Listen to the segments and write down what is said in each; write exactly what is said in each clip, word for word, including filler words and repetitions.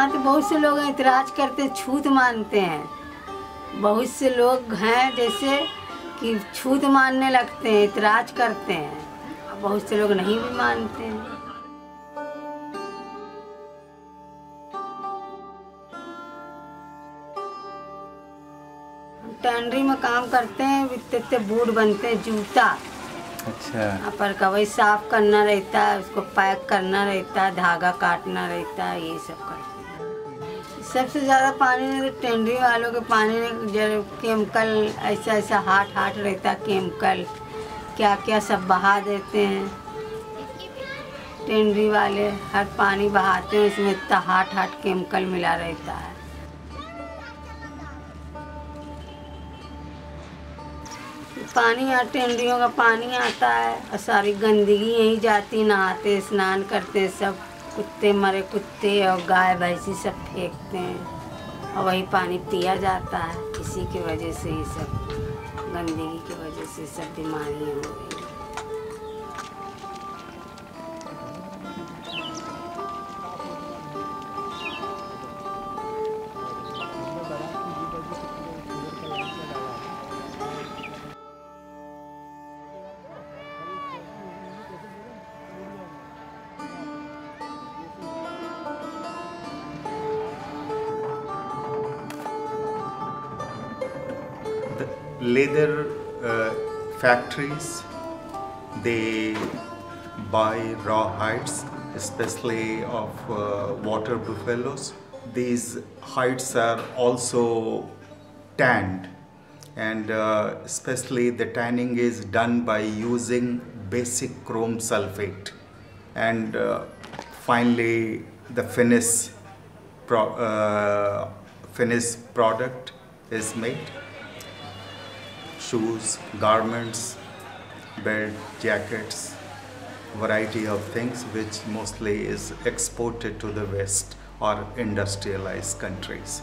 हाँ, तो बहुत से लोग ऐतराज करते हैं, छूत मानते हैं। बहुत से लोग हैं जैसे कि छूत मानने लगते हैं, ऐतराज करते हैं। बहुत से लोग नहीं भी मानते हैं। टैनरी में काम करते हैं, इतने बूट बनते हैं, जूता। अच्छा। अपर कवई साफ करना रहता है, उसको पैक करना रहता है, धागा काटना रहता है, ये सब करते हैं। सबसे ज़्यादा पानी में टैनरी वालों के पानी में केमिकल ऐसा ऐसा हाट हाट रहता, केमिकल क्या क्या सब बहा देते हैं। टैनरी वाले हर पानी बहाते हैं, उसमें इतना हाट हाट केमिकल मिला रहता है। पानी यहाँ टेंडियों का पानी आता है और सारी गंदगी यहीं जाती, नहाते स्नान करते सब, कुत्ते मरे कुत्ते और गाय भैंसी सब फेंकते हैं और वही पानी पिया जाता है। इसी की वजह से ये सब गंदगी की वजह से सब बीमारियाँ हो रही हैं। Leather uh, factories, they buy raw hides, especially of uh, water buffaloes. These hides are also tanned, and uh, especially the tanning is done by using basic chrome sulfate. And uh, finally, the finished pro uh, finished product is made. Shoes, garments, belt, jackets, variety of things which mostly is exported to the West or industrialized countries.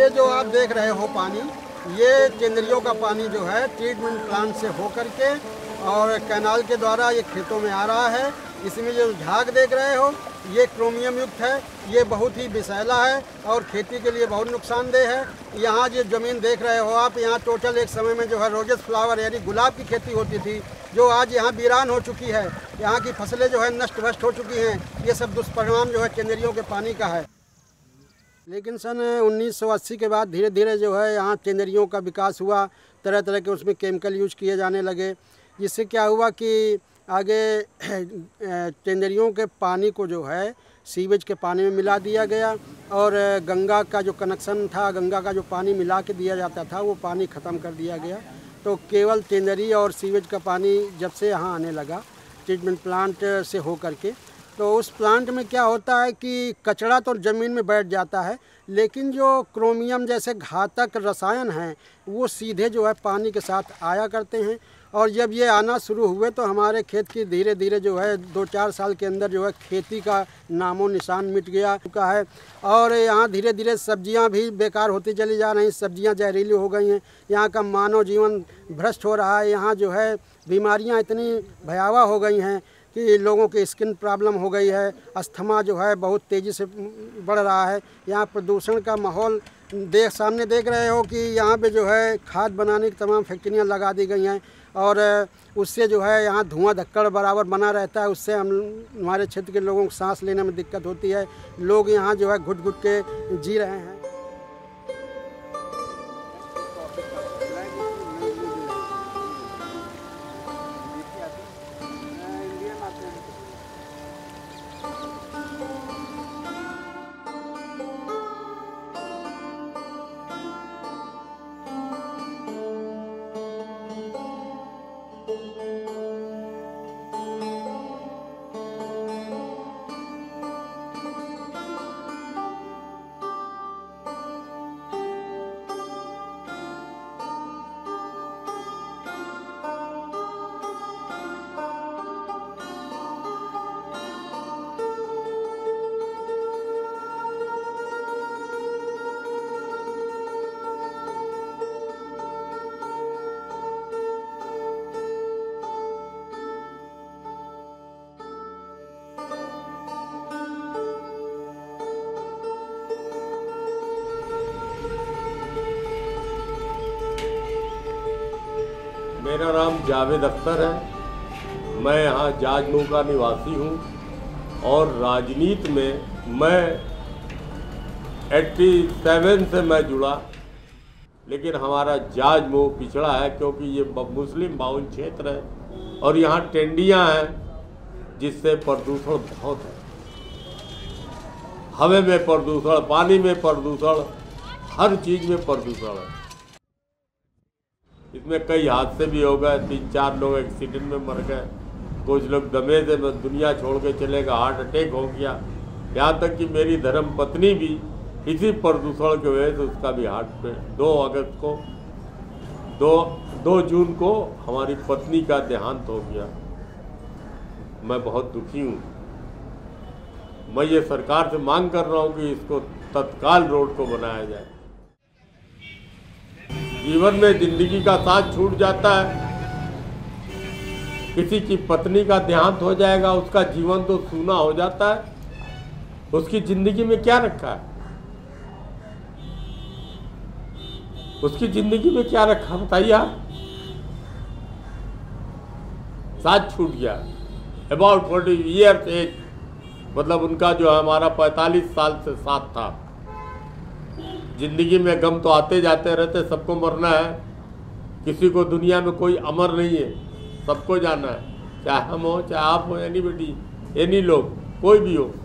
ये जो आप देख रहे हो पानी, ये टेंडरियों का पानी जो है ट्रीटमेंट प्लांट से होकर के और कैनाल के द्वारा ये खेतों में आ रहा है। इसमें जो झाग देख रहे हो ये क्रोमियम युक्त है, ये बहुत ही विषैला है और खेती के लिए बहुत नुकसानदेह है। यहाँ जो ज़मीन देख रहे हो आप, यहाँ टोटल एक समय में जो है रोजेस फ्लावर यानी गुलाब की खेती होती थी, जो आज यहाँ वीरान हो चुकी है। यहाँ की फसलें जो है नष्ट भ्रष्ट हो चुकी हैं। ये सब दुष्परिणाम जो है टेंडरियों के पानी का है। लेकिन सन उन्नीस सौ अस्सी के बाद धीरे धीरे जो है यहाँ टेंडरियों का विकास हुआ, तरह तरह के उसमें केमिकल यूज किए जाने लगे, जिससे क्या हुआ कि आगे टेंडरियों के पानी को जो है सीवेज के पानी में मिला दिया गया और गंगा का जो कनेक्शन था, गंगा का जो पानी मिला के दिया जाता था, वो पानी ख़त्म कर दिया गया। तो केवल टेंडरी और सीवेज का पानी जब से यहाँ आने लगा ट्रीटमेंट प्लांट से हो कर के, तो उस प्लांट में क्या होता है कि कचरा तो ज़मीन में बैठ जाता है, लेकिन जो क्रोमियम जैसे घातक रसायन हैं वो सीधे जो है पानी के साथ आया करते हैं। और जब ये आना शुरू हुए तो हमारे खेत की धीरे धीरे जो है दो चार साल के अंदर जो है खेती का नामो निशान मिट गया चुका है। और यहाँ धीरे धीरे सब्जियाँ भी बेकार होती चली जा रही, सब्जियाँ जहरीली हो गई हैं, यहाँ का मानव जीवन भ्रष्ट हो रहा है। यहाँ जो है बीमारियाँ इतनी भयावह हो गई हैं कि लोगों की स्किन प्रॉब्लम हो गई है, अस्थमा जो है बहुत तेज़ी से बढ़ रहा है। यहाँ प्रदूषण का माहौल देख सामने देख रहे हो कि यहाँ पे जो है खाद बनाने की तमाम फैक्ट्रियाँ लगा दी गई हैं और उससे जो है यहाँ धुआं धक्कड़ बराबर बना रहता है। उससे हम हमारे क्षेत्र के लोगों को सांस लेने में दिक्कत होती है। लोग यहाँ जो है घुट घुट के जी रहे हैं। मेरा नाम जावेद अख्तर है। मैं यहाँ जाजमो का निवासी हूँ और राजनीति में मैं सत्तासी से मैं जुड़ा, लेकिन हमारा जाजमो पिछड़ा है क्योंकि ये मुस्लिम बाहुल क्षेत्र है और यहाँ टेंडियाँ हैं जिससे प्रदूषण बहुत है। हवा में प्रदूषण, पानी में प्रदूषण, हर चीज़ में प्रदूषण है। इसमें कई हादसे भी हो गए, तीन चार लोग एक्सीडेंट में मर गए, कुछ लोग दमे से दुनिया छोड़ के चले गए, हार्ट अटैक हो गया। यहाँ तक कि मेरी धर्म पत्नी भी इसी प्रदूषण की वजह से उसका भी हार्ट में दो अगस्त को दो दो जून को हमारी पत्नी का देहांत हो गया। मैं बहुत दुखी हूँ। मैं ये सरकार से मांग कर रहा हूँ कि इसको तत्काल रोड को बनाया जाए। जीवन में जिंदगी का साथ छूट जाता है, किसी की पत्नी का देहांत हो जाएगा, उसका जीवन तो सूना हो जाता है, उसकी जिंदगी में क्या रखा है, उसकी जिंदगी में क्या रखा बताइए आप। साथ छूट गया। अबाउट फोर्टी ईयर्स एज, मतलब उनका जो हमारा पैंतालीस साल से साथ था। जिंदगी में गम तो आते जाते रहते, सबको मरना है, किसी को दुनिया में कोई अमर नहीं है, सबको जाना है, चाहे हम हो चाहे आप हो, एनी बेटी एनी लोग कोई भी हो।